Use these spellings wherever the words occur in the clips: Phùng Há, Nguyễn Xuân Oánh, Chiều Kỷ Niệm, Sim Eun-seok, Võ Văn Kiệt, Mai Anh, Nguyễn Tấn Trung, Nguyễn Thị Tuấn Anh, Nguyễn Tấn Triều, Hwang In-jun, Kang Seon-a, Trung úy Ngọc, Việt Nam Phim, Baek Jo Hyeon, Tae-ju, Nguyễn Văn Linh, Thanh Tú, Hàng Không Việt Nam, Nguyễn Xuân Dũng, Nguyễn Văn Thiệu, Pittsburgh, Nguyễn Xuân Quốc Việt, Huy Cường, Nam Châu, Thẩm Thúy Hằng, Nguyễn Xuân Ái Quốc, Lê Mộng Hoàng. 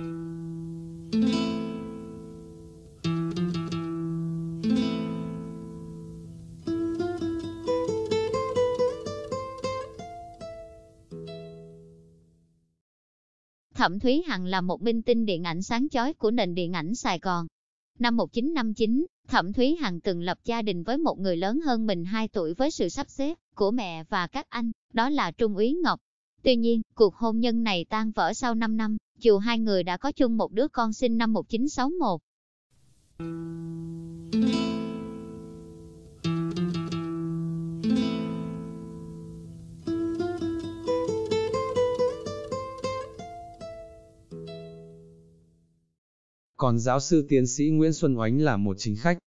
Thẩm Thúy Hằng là một minh tinh điện ảnh sáng chói của nền điện ảnh Sài Gòn. Năm 1959, Thẩm Thúy Hằng từng lập gia đình với một người lớn hơn mình 2 tuổi với sự sắp xếp của mẹ và các anh, đó là Trung úy Ngọc. Tuy nhiên, cuộc hôn nhân này tan vỡ sau 5 năm, dù hai người đã có chung một đứa con sinh năm 1961. Còn giáo sư tiến sĩ Nguyễn Xuân Oánh là một chính khách.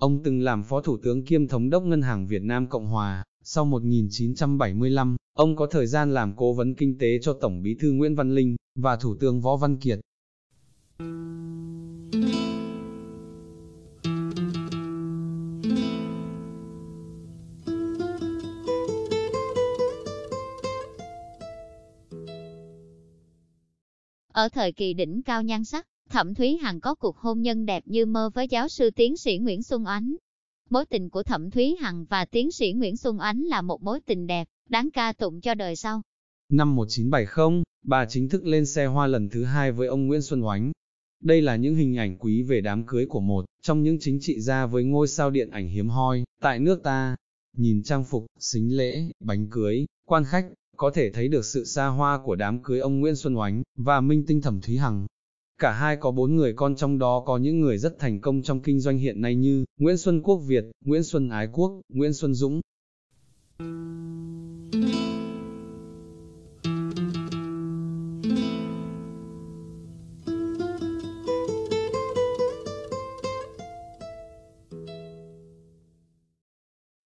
Ông từng làm phó thủ tướng kiêm thống đốc Ngân hàng Việt Nam Cộng Hòa. Sau 1975, ông có thời gian làm cố vấn kinh tế cho Tổng bí thư Nguyễn Văn Linh và Thủ tướng Võ Văn Kiệt. Ở thời kỳ đỉnh cao nhan sắc, Thẩm Thúy Hằng có cuộc hôn nhân đẹp như mơ với giáo sư tiến sĩ Nguyễn Xuân Oánh. Mối tình của Thẩm Thúy Hằng và tiến sĩ Nguyễn Xuân Oánh là một mối tình đẹp, đáng ca tụng cho đời sau. Năm 1970, bà chính thức lên xe hoa lần thứ hai với ông Nguyễn Xuân Oánh. Đây là những hình ảnh quý về đám cưới của một trong những chính trị gia với ngôi sao điện ảnh hiếm hoi tại nước ta. Nhìn trang phục, sính lễ, bánh cưới, quan khách, có thể thấy được sự xa hoa của đám cưới ông Nguyễn Xuân Oánh và minh tinh Thẩm Thúy Hằng. Cả hai có 4 người con, trong đó có những người rất thành công trong kinh doanh hiện nay như Nguyễn Xuân Quốc Việt, Nguyễn Xuân Ái Quốc, Nguyễn Xuân Dũng.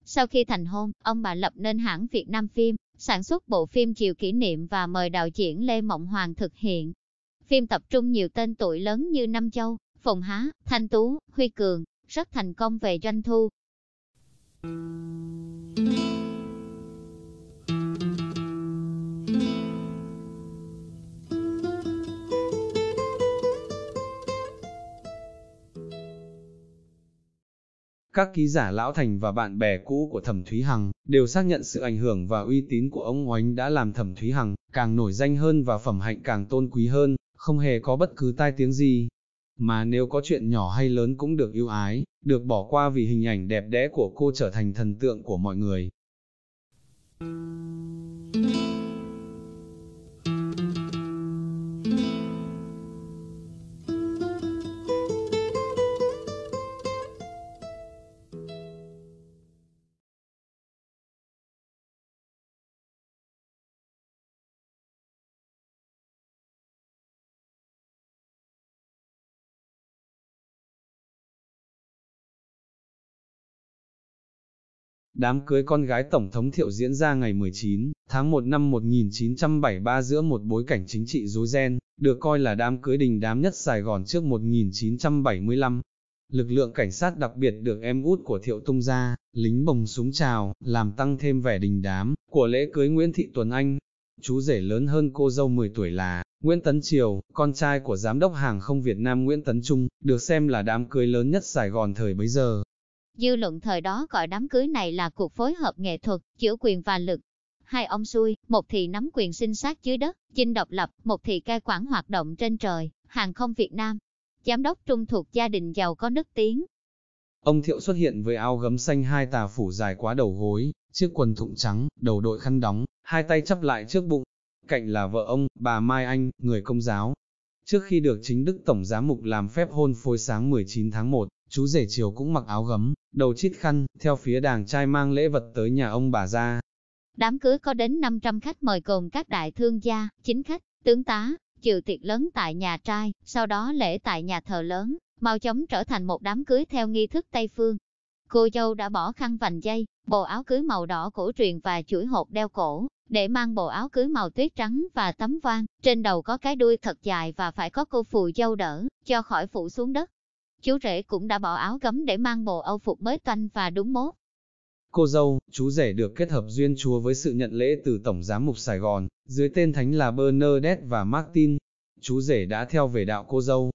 Sau khi thành hôn, ông bà lập nên hãng Việt Nam Phim, sản xuất bộ phim Chiều Kỷ Niệm và mời đạo diễn Lê Mộng Hoàng thực hiện. Phim tập trung nhiều tên tuổi lớn như Nam Châu, Phùng Há, Thanh Tú, Huy Cường, rất thành công về doanh thu. Các ký giả lão thành và bạn bè cũ của Thẩm Thúy Hằng đều xác nhận sự ảnh hưởng và uy tín của ông Oánh đã làm Thẩm Thúy Hằng càng nổi danh hơn và phẩm hạnh càng tôn quý hơn. Không hề có bất cứ tai tiếng gì, mà nếu có chuyện nhỏ hay lớn cũng được ưu ái, được bỏ qua vì hình ảnh đẹp đẽ của cô trở thành thần tượng của mọi người. Đám cưới con gái Tổng thống Thiệu diễn ra ngày 19 tháng 1 năm 1973 giữa một bối cảnh chính trị rối ren, được coi là đám cưới đình đám nhất Sài Gòn trước 1975. Lực lượng cảnh sát đặc biệt được em út của Thiệu tung ra, lính bồng súng chào, làm tăng thêm vẻ đình đám của lễ cưới Nguyễn Thị Tuấn Anh. Chú rể lớn hơn cô dâu 10 tuổi là Nguyễn Tấn Triều, con trai của Giám đốc Hàng không Việt Nam Nguyễn Tấn Trung, được xem là đám cưới lớn nhất Sài Gòn thời bấy giờ. Dư luận thời đó gọi đám cưới này là cuộc phối hợp nghệ thuật, giữa quyền và lực. Hai ông xui, một thì nắm quyền sinh sát dưới đất, dinh độc lập, một thì cai quản hoạt động trên trời, Hàng không Việt Nam. Giám đốc Trung thuộc gia đình giàu có nức tiếng. Ông Thiệu xuất hiện với áo gấm xanh, 2 tà phủ dài quá đầu gối, chiếc quần thụng trắng, đầu đội khăn đóng, 2 tay chắp lại trước bụng. Cạnh là vợ ông, bà Mai Anh, người Công giáo. Trước khi được chính Đức Tổng Giám mục làm phép hôn phối sáng 19 tháng 1, chú rể Triều cũng mặc áo gấm, đầu chít khăn, theo phía đàn trai mang lễ vật tới nhà ông bà ra. Đám cưới có đến 500 khách mời gồm các đại thương gia, chính khách, tướng tá, dự tiệc lớn tại nhà trai, sau đó lễ tại nhà thờ lớn, mau chóng trở thành một đám cưới theo nghi thức Tây phương. Cô dâu đã bỏ khăn vành dây, bộ áo cưới màu đỏ cổ truyền và chuỗi hộp đeo cổ, để mang bộ áo cưới màu tuyết trắng và tấm vang, trên đầu có cái đuôi thật dài và phải có cô phù dâu đỡ, cho khỏi phủ xuống đất. Chú rể cũng đã bỏ áo gấm để mang bộ âu phục mới toanh và đúng mốt. Cô dâu, chú rể được kết hợp duyên chúa với sự nhận lễ từ Tổng Giám mục Sài Gòn, dưới tên thánh là Bernadette và Martin. chú rể đã theo về đạo cô dâu.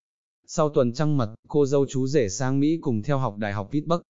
Sau tuần trăng mật, cô dâu chú rể sang Mỹ cùng theo học Đại học Pittsburgh,